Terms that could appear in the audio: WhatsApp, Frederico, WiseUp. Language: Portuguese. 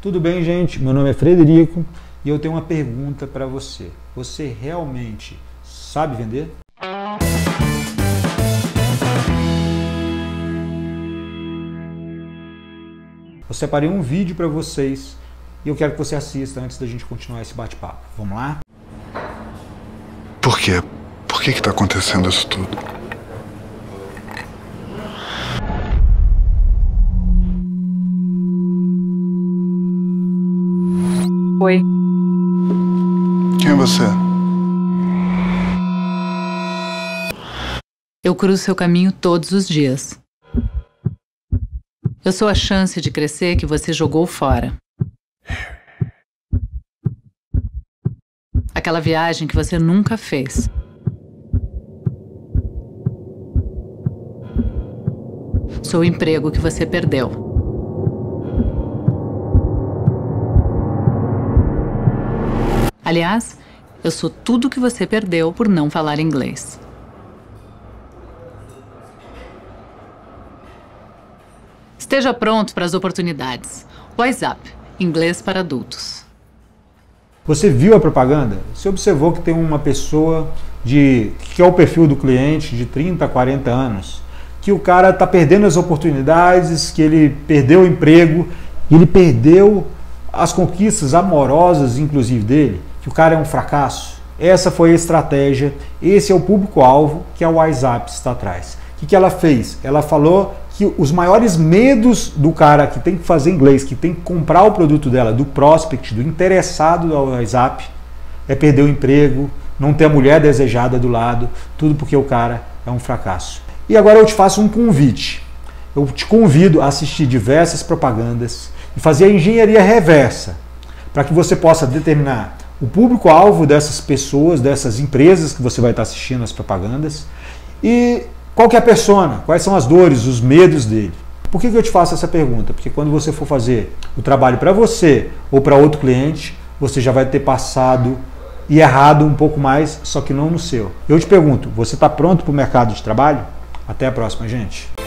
Tudo bem, gente? Meu nome é Frederico e eu tenho uma pergunta para você. Você realmente sabe vender? Eu separei um vídeo para vocês e eu quero que você assista antes da gente continuar esse bate-papo. Vamos lá? Por quê? Por que está acontecendo isso tudo? Oi. Quem é você? Eu cruzo seu caminho todos os dias. Eu sou a chance de crescer que você jogou fora. Aquela viagem que você nunca fez. Sou o emprego que você perdeu. Aliás, eu sou tudo o que você perdeu por não falar inglês. Esteja pronto para as oportunidades. WiseUp, inglês para adultos. Você viu a propaganda? Você observou que tem uma pessoa que é o perfil do cliente de 30, 40 anos, que o cara está perdendo as oportunidades, que ele perdeu o emprego, ele perdeu as conquistas amorosas, inclusive dele. O cara é um fracasso. Essa foi a estratégia, esse é o público-alvo que a WhatsApp está atrás. O que ela fez? Ela falou que os maiores medos do cara que tem que fazer inglês, que tem que comprar o produto dela, do prospect, do interessado da WhatsApp, é perder o emprego, não ter a mulher desejada do lado, tudo porque o cara é um fracasso. E agora eu te faço um convite. Eu te convido a assistir diversas propagandas e fazer a engenharia reversa, para que você possa determinar o público-alvo dessas pessoas, dessas empresas que você vai estar assistindo as propagandas, e qual que é a persona, quais são as dores, os medos dele. Por que eu te faço essa pergunta? Porque quando você for fazer o trabalho para você ou para outro cliente, você já vai ter passado e errado um pouco mais, só que não no seu. Eu te pergunto, você está pronto para o mercado de trabalho? Até a próxima, gente!